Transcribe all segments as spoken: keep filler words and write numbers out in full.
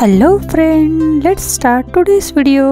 Hello friend, let's start today's video.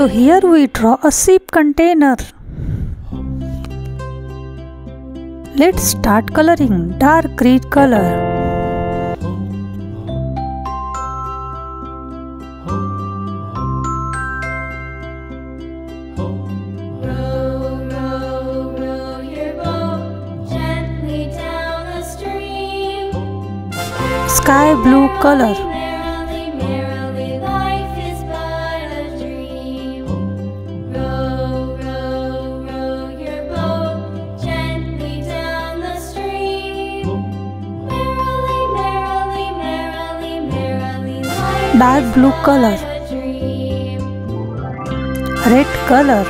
So here we draw a ship container. Let's start coloring dark green color. Sky blue color. Dark blue color, red color,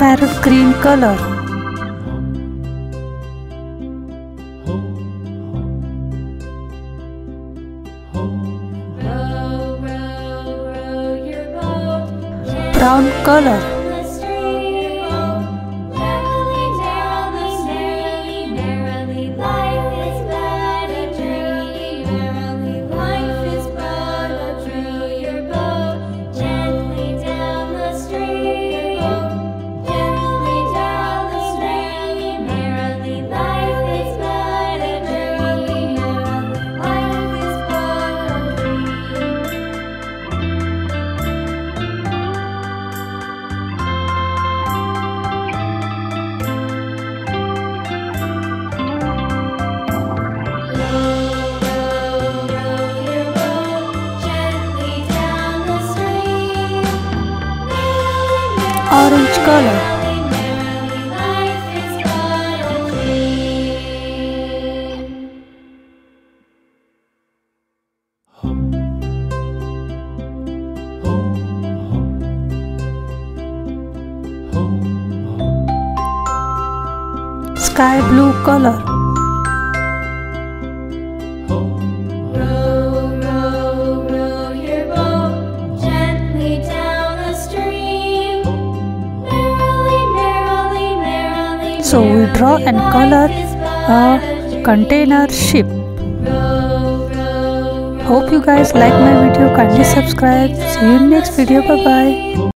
parrot green color, brown color. Orange color, sky blue color, so we draw and color a container ship. Hope you guys like my video. Kindly subscribe. See you in next video. Bye bye.